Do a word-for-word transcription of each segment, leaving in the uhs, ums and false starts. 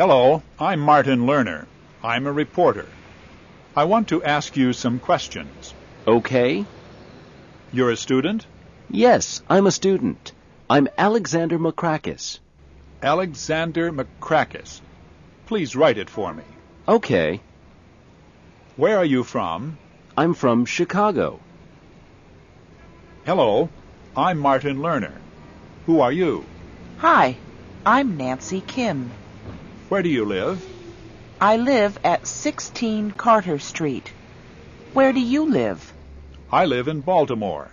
Hello, I'm Martin Lerner. I'm a reporter. I want to ask you some questions. Okay. You're a student? Yes, I'm a student. I'm Alexander Macrakis. Alexander Macrakis. Please write it for me. Okay. Where are you from? I'm from Chicago. Hello, I'm Martin Lerner. Who are you? Hi, I'm Nancy Kim. Where do you live? I live at sixteen Carter Street. Where do you live? I live in Baltimore.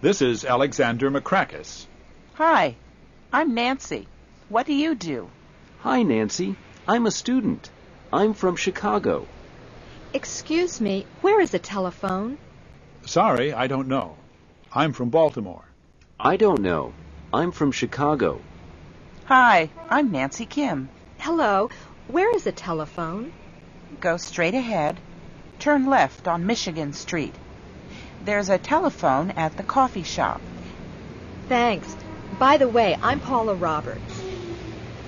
This is Alexander Macrakis. Hi, I'm Nancy. What do you do? Hi, Nancy. I'm a student. I'm from Chicago. Excuse me, where is the telephone? Sorry, I don't know. I'm from Baltimore. I don't know. I'm from Chicago. Hi, I'm Nancy Kim. Hello, where is the telephone? Go straight ahead. Turn left on Michigan Street. There's a telephone at the coffee shop. Thanks. By the way, I'm Paula Roberts.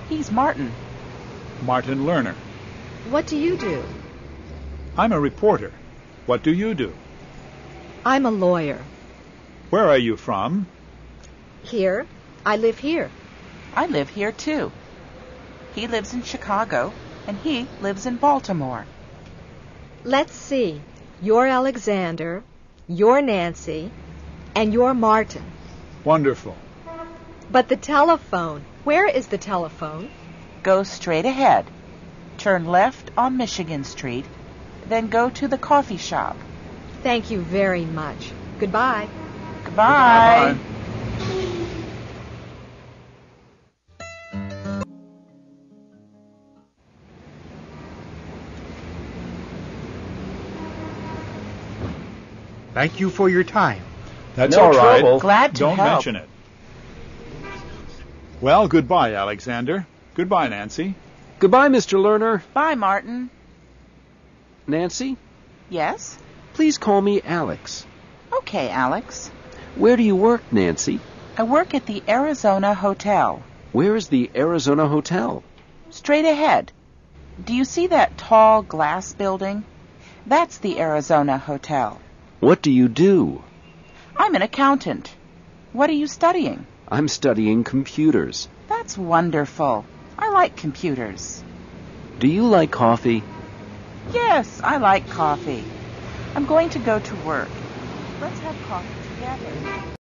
He's Martin. Martin Lerner. What do you do? I'm a reporter. What do you do? I'm a lawyer. Where are you from? Here. I live here. I live here, too. He lives in Chicago, and he lives in Baltimore. Let's see. You're Alexander, you're Nancy, and you're Martin. Wonderful. But the telephone. Where is the telephone? Go straight ahead. Turn left on Michigan Street, then go to the coffee shop. Thank you very much. Goodbye. Goodbye. Goodbye. Thank you for your time. That's all right. Glad to help. Don't mention it. Well, goodbye, Alexander. Goodbye, Nancy. Goodbye, Mister Lerner. Bye, Martin. Nancy? Yes? Please call me Alex. Okay, Alex. Where do you work, Nancy? I work at the Arizona Hotel. Where is the Arizona Hotel? Straight ahead. Do you see that tall glass building? That's the Arizona Hotel. What do you do? I'm an accountant. What are you studying? I'm studying computers. That's wonderful. I like computers. Do you like coffee? Yes, I like coffee. I'm going to go to work. Let's have coffee together.